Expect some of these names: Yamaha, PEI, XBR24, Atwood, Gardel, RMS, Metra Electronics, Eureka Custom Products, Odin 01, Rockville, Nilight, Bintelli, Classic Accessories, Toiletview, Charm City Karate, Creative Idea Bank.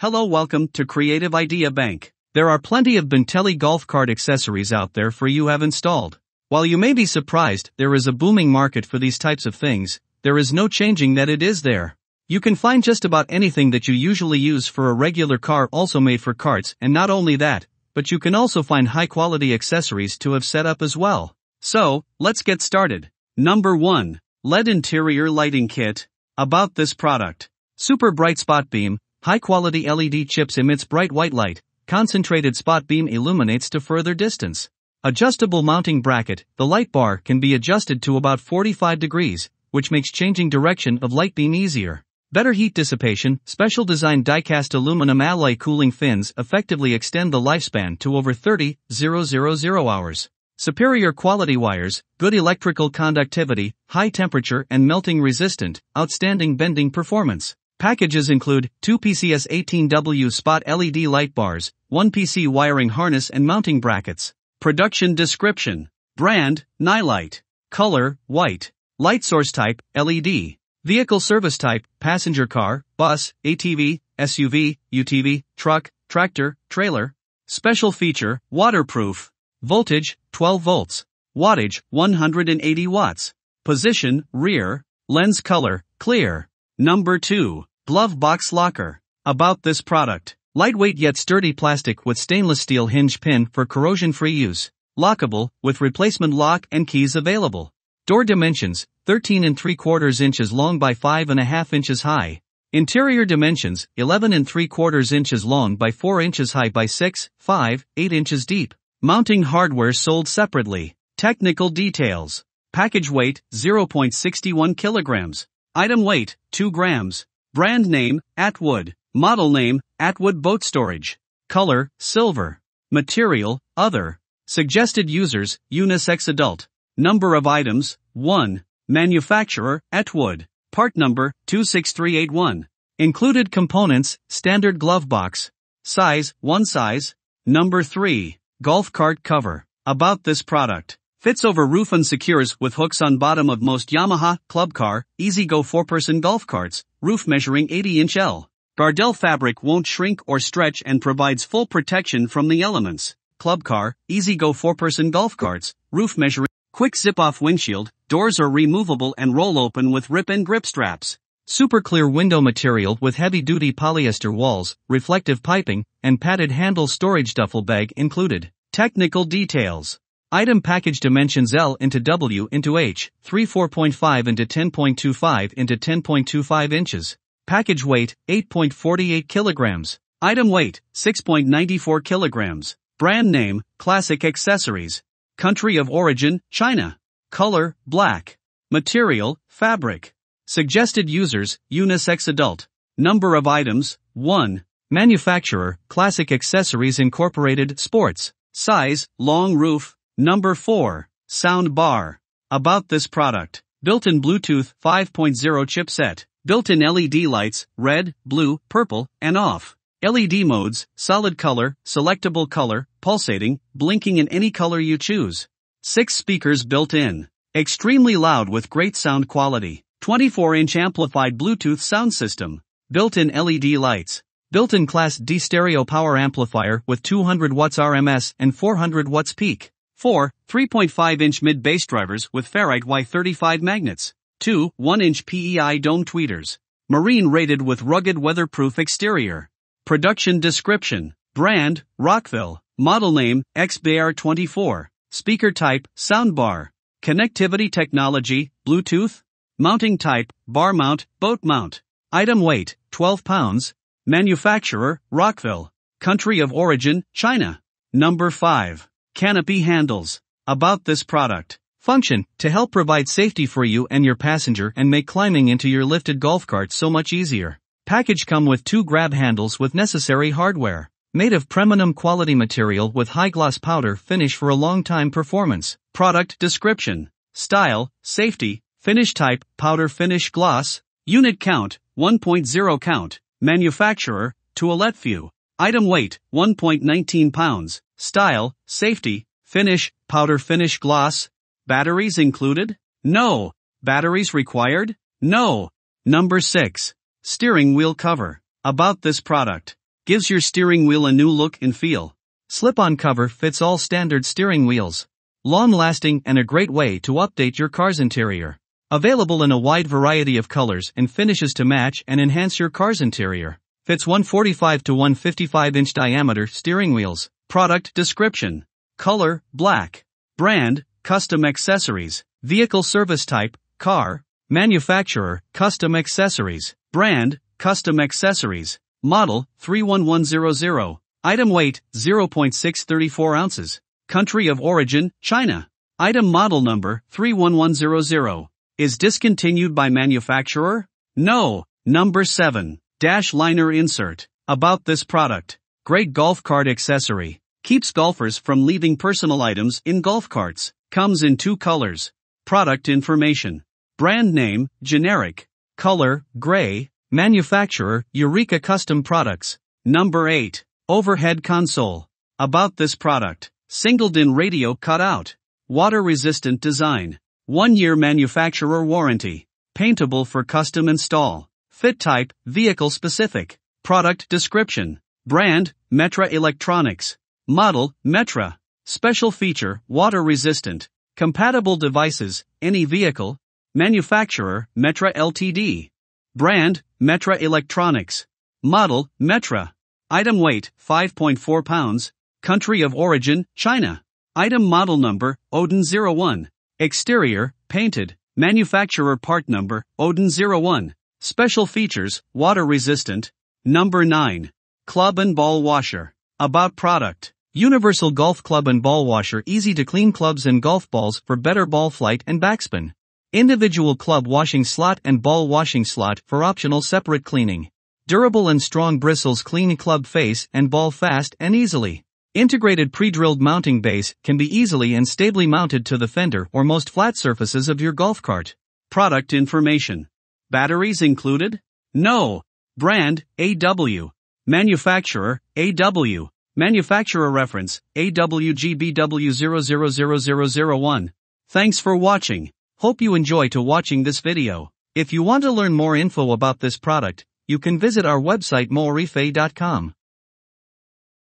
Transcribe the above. Hello, welcome to Creative Idea Bank. There are plenty of Bintelli golf cart accessories out there for you have installed. While you may be surprised there is a booming market for these types of things, there is no changing that it is there. You can find just about anything that you usually use for a regular car also made for carts, and not only that, but you can also find high quality accessories to have set up as well. So, let's get started. Number 1. LED Interior Lighting Kit. About this product. Super bright spot beam. High-quality LED chips emits bright white light, concentrated spot beam illuminates to further distance. Adjustable mounting bracket, the light bar can be adjusted to about 45 degrees, which makes changing direction of light beam easier. Better heat dissipation, special designed die-cast aluminum alloy cooling fins effectively extend the lifespan to over 30,000 hours. Superior quality wires, good electrical conductivity, high temperature and melting resistant, outstanding bending performance. Packages include 2 PCS18W spot LED light bars, 1 PC wiring harness and mounting brackets. Production description. Brand, Nilight. Color, white. Light source type, LED. Vehicle service type, passenger car, bus, ATV, SUV, UTV, truck, tractor, trailer. Special feature, waterproof. Voltage, 12 volts. Wattage, 180 watts. Position, rear. Lens color, clear. Number 2. Glove Box Locker. About this product. Lightweight yet sturdy plastic with stainless steel hinge pin for corrosion-free use. Lockable, with replacement lock and keys available. Door dimensions, 13 3/4 inches long by 5 1/2 inches high. Interior dimensions, 11 3/4 inches long by 4 inches high by 6, 5, 8 inches deep. Mounting hardware sold separately. Technical details. Package weight, 0.61 kilograms. Item weight, 2 grams. Brand name, Atwood. Model name, Atwood Boat Storage. Color, silver. Material, other. Suggested users, unisex adult. Number of items, 1. Manufacturer, Atwood. Part number, 26381. Included components, standard glove box. Size, 1 size. Number 3. Golf cart cover. About this product. Fits over roof and secures with hooks on bottom of most Yamaha, club car, easy go 4-person golf carts, roof measuring 80-inch L. Gardel fabric won't shrink or stretch and provides full protection from the elements. Club car, easy go 4-person golf carts, roof measuring. Quick zip-off windshield, doors are removable and roll open with rip and grip straps. Super clear window material with heavy-duty polyester walls, reflective piping, and padded handle storage duffel bag included. Technical details. Item package dimensions L into W into H, 3.4.5 into 10.25 into 10.25 inches. Package weight, 8.48 kilograms. Item weight, 6.94 kilograms. Brand name, Classic Accessories. Country of origin, China. Color, black. Material, fabric. Suggested users, unisex adult. Number of items, 1. Manufacturer, Classic Accessories Incorporated, Sports. Size, long roof. Number 4. Sound bar. About this product. Built-in Bluetooth 5.0 chipset. Built-in LED lights, red, blue, purple, and off. LED modes, solid color, selectable color, pulsating, blinking in any color you choose. 6 speakers built-in. Extremely loud with great sound quality. 24-inch amplified Bluetooth sound system. Built-in LED lights. Built-in Class D stereo power amplifier with 200 watts RMS and 400 watts peak. 4. 3.5-inch mid-bass drivers with ferrite Y35 magnets. 2. 1-inch PEI dome tweeters. Marine rated with rugged weatherproof exterior. Production description. Brand, Rockville. Model name, XBR24. Speaker type, soundbar. Connectivity technology, Bluetooth. Mounting type, bar mount, boat mount. Item weight, 12 pounds. Manufacturer, Rockville. Country of origin, China. Number 5. Canopy handles. About this product. Function, to help provide safety for you and your passenger and make climbing into your lifted golf cart so much easier. Package come with 2 grab handles with necessary hardware. Made of premium quality material with high gloss powder finish for a long time performance. Product description. Style, safety, finish type, powder finish gloss. Unit count, 1.0 count. Manufacturer, Toiletview. Item weight, 1.19 pounds. Style, safety, finish, powder finish gloss. Batteries included? No. Batteries required? No. Number 6. Steering wheel cover. About this product. Gives your steering wheel a new look and feel. Slip-on cover fits all standard steering wheels. Long-lasting and a great way to update your car's interior. Available in a wide variety of colors and finishes to match and enhance your car's interior. Fits 145 to 155 inch diameter steering wheels. Product description. Color, black. Brand, Custom Accessories. Vehicle service type, car. Manufacturer, Custom Accessories. Brand, Custom Accessories. Model, 31100. Item weight, 0.634 ounces. Country of origin, China. Item model number, 31100. Is discontinued by manufacturer? No. Number 7. Dash liner insert. About this product. Great golf cart accessory. Keeps golfers from leaving personal items in golf carts. Comes in 2 colors. Product information. Brand name, generic. Color, gray. Manufacturer, Eureka Custom Products. Number 8. Overhead console. About this product. Singled-in radio cut out. Water-resistant design. 1-year manufacturer warranty. Paintable for custom install. Fit type, vehicle specific. Product description. Brand, Metra Electronics. Model, Metra. Special feature, water resistant. Compatible devices, any vehicle. Manufacturer, Metra Ltd. Brand, Metra Electronics. Model, Metra. Item weight, 5.4 pounds. Country of origin, China. Item model number, Odin 01. Exterior, painted. Manufacturer part number, Odin 01. Special features, water resistant. Number 9. Club and ball washer. About product. Universal golf club and ball washer, easy to clean clubs and golf balls for better ball flight and backspin. Individual club washing slot and ball washing slot for optional separate cleaning. Durable and strong bristles clean club face and ball fast and easily. Integrated pre-drilled mounting base can be easily and stably mounted to the fender or most flat surfaces of your golf cart. Product information. Batteries included? No. Brand, AW. Manufacturer, AW. Manufacturer reference, AWGBW000001. Thanks for watching. Hope you enjoyed watching this video. If you want to learn more info about this product, you can visit our website morifei.com.